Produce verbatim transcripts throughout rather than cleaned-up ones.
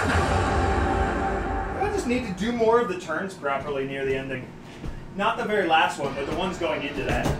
I just need to do more of the turns properly near the ending. Not the very last one, but the ones going into that.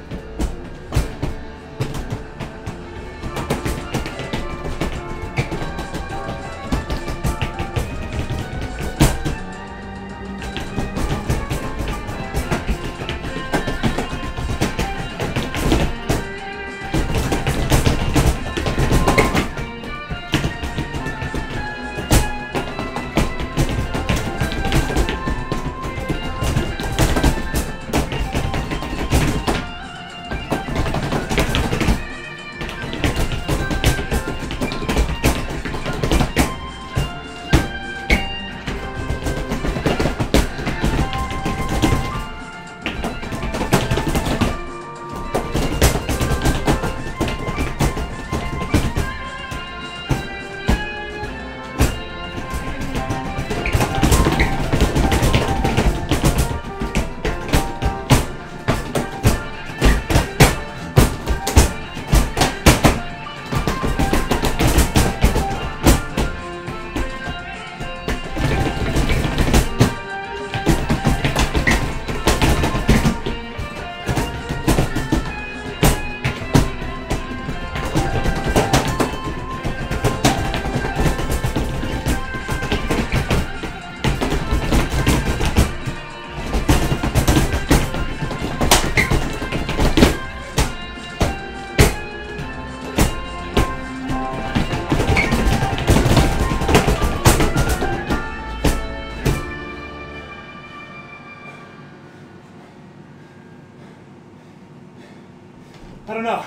I don't know.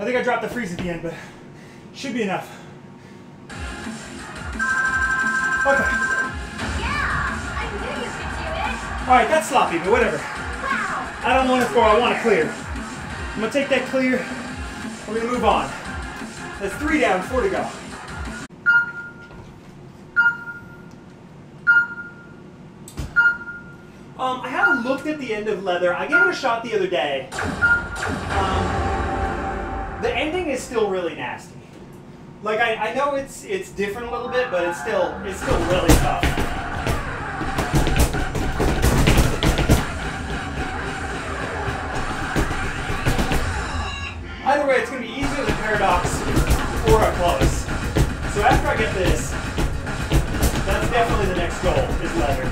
I think I dropped the freeze at the end, but should be enough. Okay. Yeah, I knew you could do it. All right, that's sloppy, but whatever. Wow. I don't want to score. I want to clear. I'm gonna take that clear. We're gonna move on. That's three down, four to go. Um, I haven't looked at the end of Leather. I gave it a shot the other day. Um, the ending is still really nasty. Like I, I know it's it's different a little bit, but it's still it's still really tough. Either way, it's gonna be easier than Paradoxx or a close. So after I get this, that's definitely the next goal is Leather.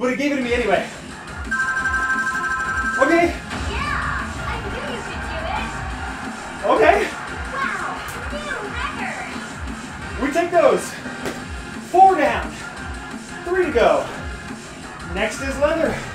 But it gave it to me anyway. Okay. Yeah, I knew you could do it. Okay. Wow, new record. We take those. Four down. Three to go. Next is Leather.